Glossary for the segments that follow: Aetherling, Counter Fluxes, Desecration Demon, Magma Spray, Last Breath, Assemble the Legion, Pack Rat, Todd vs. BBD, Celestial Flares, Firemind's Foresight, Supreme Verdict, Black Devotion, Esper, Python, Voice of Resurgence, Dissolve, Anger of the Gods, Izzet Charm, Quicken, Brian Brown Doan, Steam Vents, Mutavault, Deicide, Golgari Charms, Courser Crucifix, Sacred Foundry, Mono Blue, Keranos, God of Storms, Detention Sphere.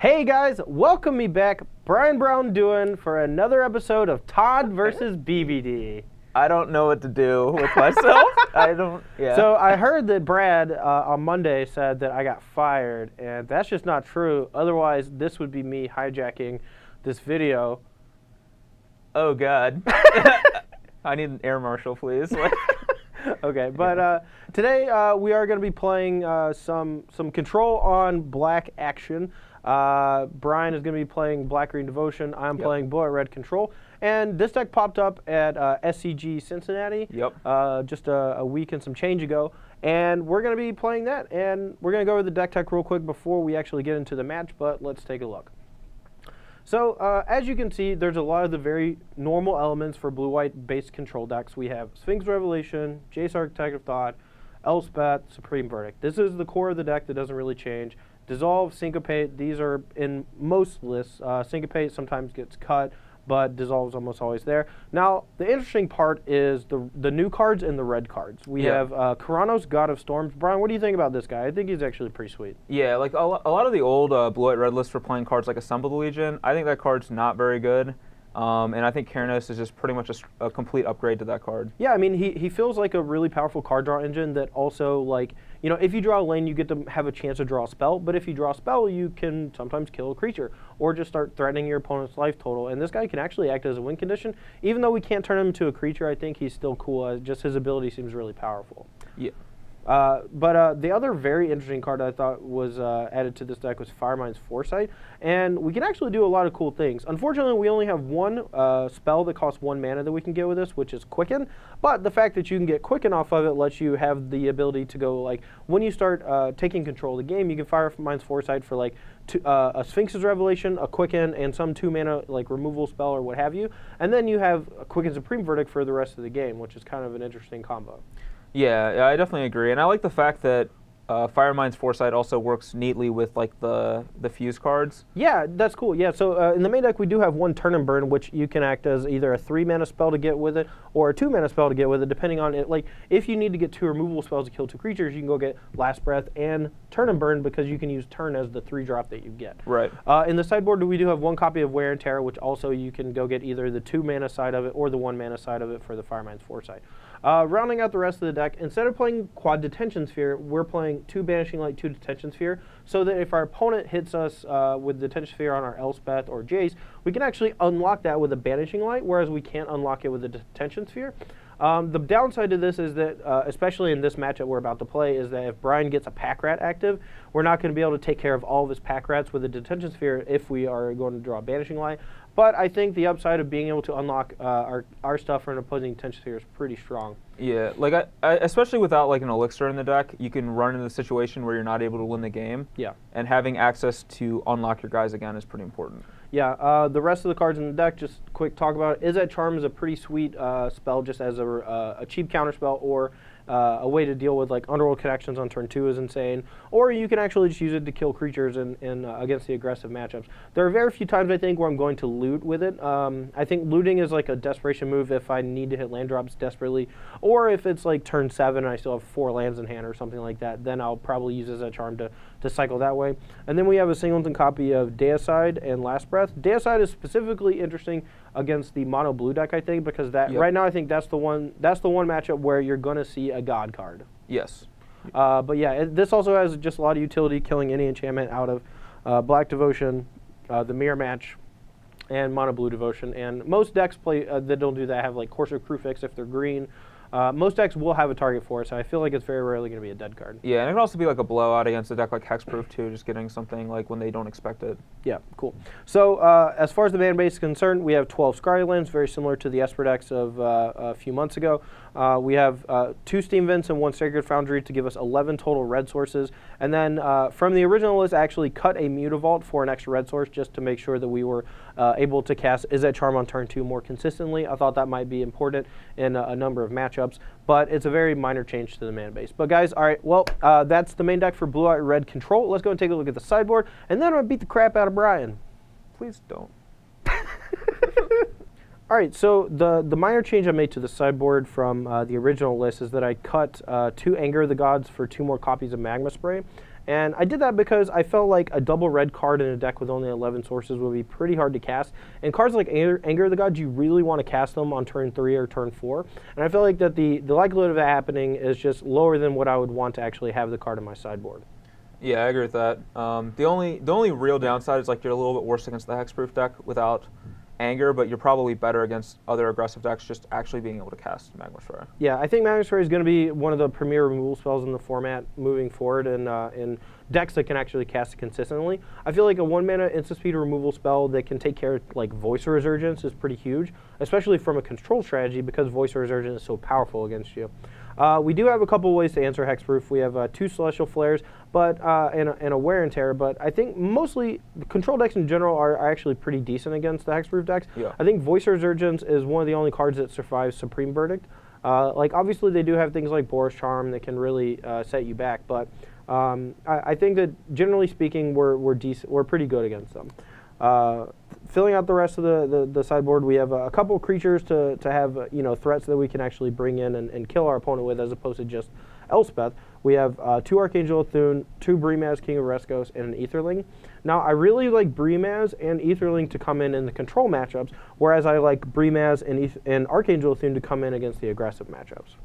Hey guys, welcome me back, Brian Brown Doan, for another episode of Todd vs. BBD. I don't know what to do with myself. Yeah. So I heard that Brad on Monday said that I got fired, and that's just not true. Otherwise, this would be me hijacking this video. Oh God. I need an air marshal, please. Okay, but today we are going to be playing some control on black action. Brian is going to be playing Black-Green Devotion. I'm playing Bullet-Red Control. And this deck popped up at SCG Cincinnati just a week and some change ago. And we're going to be playing that. And we're going to go over the deck tech real quick before we actually get into the match, but let's take a look. So as you can see, there's a lot of the very normal elements for blue-white based control decks. We have Sphinx Revelation, Jace Architect of Thought, Elspeth, Supreme Verdict. This is the core of the deck that doesn't really change. Dissolve, Syncopate, these are in most lists. Syncopate sometimes gets cut, but Dissolve is almost always there. Now, the interesting part is the new cards and the red cards. We have Keranos, God of Storms. Brian, what do you think about this guy? I think he's actually pretty sweet. Yeah, like a lot of the old blue-white-red lists for playing cards like Assemble the Legion, I think that card's not very good. And I think Keranos is just pretty much a complete upgrade to that card. Yeah, I mean, he feels like a really powerful card draw engine that also, like, you know, if you draw a lane, you get to have a chance to draw a spell, but if you draw a spell, you can sometimes kill a creature or just start threatening your opponent's life total, and this guy can actually act as a win condition. Even though we can't turn him into a creature, I think he's still cool. Just his ability seems really powerful. Yeah. But the other very interesting card I thought was added to this deck was Firemind's Foresight, and we can actually do a lot of cool things. Unfortunately, we only have one spell that costs 1 mana that we can get with this, which is Quicken, but the fact that you can get Quicken off of it lets you have the ability to go, like, when you start taking control of the game, you can Firemind's Foresight for, like, a Sphinx's Revelation, a Quicken, and some 2 mana, like, removal spell or what have you, and then you have a Quicken Supreme Verdict for the rest of the game, which is kind of an interesting combo. Yeah, I definitely agree, and I like the fact that Firemind's Foresight also works neatly with, like, the fuse cards. Yeah, that's cool. Yeah, so in the main deck we do have one Turn and Burn, which you can act as either a 3 mana spell to get with it or a 2 mana spell to get with it, depending on it. Like, if you need to get 2 removal spells to kill 2 creatures, you can go get Last Breath and Turn and Burn because you can use Turn as the 3-drop that you get. Right. In the sideboard, we do have one copy of Wear and Tear, which also you can go get either the 2 mana side of it or the 1 mana side of it for the Firemind's Foresight. Rounding out the rest of the deck, instead of playing quad Detention Sphere, we're playing 2 Banishing Light, 2 Detention Sphere, so that if our opponent hits us with Detention Sphere on our Elspeth or Jace, we can actually unlock that with a Banishing Light, whereas we can't unlock it with a Detention Sphere. The downside to this is that, especially in this matchup we're about to play, is that if Brian gets a Pack Rat active, we're not going to be able to take care of all of his Pack Rats with a Detention Sphere if we are going to draw a Banishing Light. But I think the upside of being able to unlock our stuff for an opposing Detention Sphere is pretty strong. Yeah, like I especially without, like, an elixir in the deck, you can run into the situation where you're not able to win the game. Yeah. And having access to unlock your guys again is pretty important. Yeah, the rest of the cards in the deck, just quick talk about it. Izzet Charm is a pretty sweet spell, just as a cheap counter spell, or a way to deal with, like, Underworld Connections on turn 2 is insane. Or you can actually just use it to kill creatures in against the aggressive matchups. There are very few times, I think, where I'm going to loot with it. I think looting is, like, a desperation move if I need to hit land drops desperately, or if it's, like, turn 7 and I still have 4 lands in hand or something like that, then I'll probably use Izzet Charm to cycle that way. And then we have a singleton copy of Deicide and Last Breath. Deicide is specifically interesting against the Mono Blue deck, I think, because that right now I think that's the one matchup where you're going to see a God card. Yes. But yeah, this also has just a lot of utility, killing any enchantment out of Black Devotion, the Mirror Match, and Mono Blue Devotion. And most decks play that don't do that have, like, Courser Crucifix if they're green. Most decks will have a target for it, so I feel like it's very rarely going to be a dead card. Yeah, and it can also be, like, a blowout against a deck like Hexproof, too, just getting something, like, when they don't expect it. Yeah, cool. So, as far as the ban base is concerned, we have 12 Scry lands, very similar to the Esper decks of a few months ago. We have 2 Steam Vents and 1 Sacred Foundry to give us 11 total red sources. And then, from the original list, I actually cut a Mutavault for an extra red source just to make sure that we were able to cast Izzet Charm on turn 2 more consistently. I thought that might be important in a number of matchups. But it's a very minor change to the mana base. But guys, all right, well, that's the main deck for blue-white-red control. Let's go and take a look at the sideboard, and then I'm going to beat the crap out of Brian. Please don't. All right, so the minor change I made to the sideboard from the original list is that I cut 2 Anger of the Gods for 2 more copies of Magma Spray, And I did that because I felt like a double red card in a deck with only 11 sources would be pretty hard to cast. And cards like Anger of the Gods, you really want to cast them on turn 3 or turn 4. And I felt like that the likelihood of that happening is just lower than what I would want to actually have the card in my sideboard. Yeah, I agree with that. The only real downside is like you're a little bit worse against the Hexproof deck without Anger, but you're probably better against other aggressive decks just actually being able to cast Magma Spray. Yeah, I think Magma Spray is going to be one of the premier removal spells in the format moving forward, and in decks that can actually cast it consistently. I feel like a 1-mana instant speed removal spell that can take care of like Voice of Resurgence is pretty huge, especially from a control strategy because Voice of Resurgence is so powerful against you. We do have a couple ways to answer Hexproof. We have 2 Celestial Flares, but and a Wear and Tear. But I think mostly control decks in general are actually pretty decent against the Hexproof decks. Yeah. I think Voice Resurgence is one of the only cards that survives Supreme Verdict. Like obviously they do have things like Boris Charm that can really set you back. But I think that generally speaking we're pretty good against them. Filling out the rest of the sideboard, we have a couple creatures to have threats that we can actually bring in and kill our opponent with, as opposed to just Elspeth. We have 2 Archangel of Thune, 2 Brimaz, King of Rescos, and an Aetherling. Now, I really like Brimaz and Aetherling to come in the control matchups, whereas I like Brimaz and Archangel of Thune to come in against the aggressive matchups.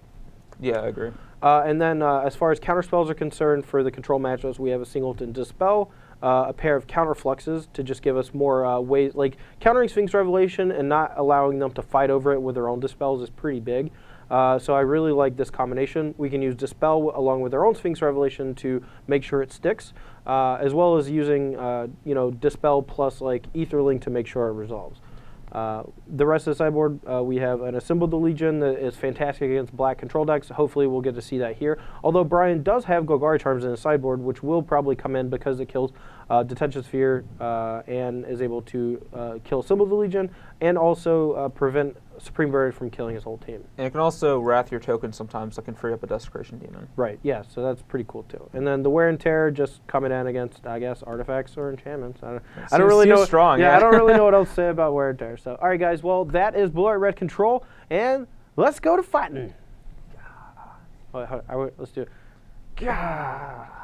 Yeah, I agree. And then as far as counterspells are concerned, for the control matchups, we have a Singleton Dispel, a pair of counter fluxes to just give us more ways, like countering Sphinx Revelation and not allowing them to fight over it with their own dispels is pretty big. So I really like this combination. We can use Dispel along with their own Sphinx Revelation to make sure it sticks, as well as using Dispel plus like Aetherling to make sure it resolves. The rest of the sideboard, we have an Assemble the Legion that is fantastic against black control decks. Hopefully we'll get to see that here. Although Brian does have Golgari Charms in his sideboard, which will probably come in because it kills Detention Sphere and is able to kill Assemble the Legion and also prevent Supreme Verdict from killing his whole team. And it can also wrath your token sometimes, so it can free up a Desecration Demon. Right, yeah, so that's pretty cool too. And then the Wear and Tear just coming in against, I guess, artifacts or enchantments. I don't really know. Strong, yeah, I don't really know what else to say about Wear and Tear. So, all right, guys, well, that is Blue Art Red Control, and let's go to fighting. Let's do it.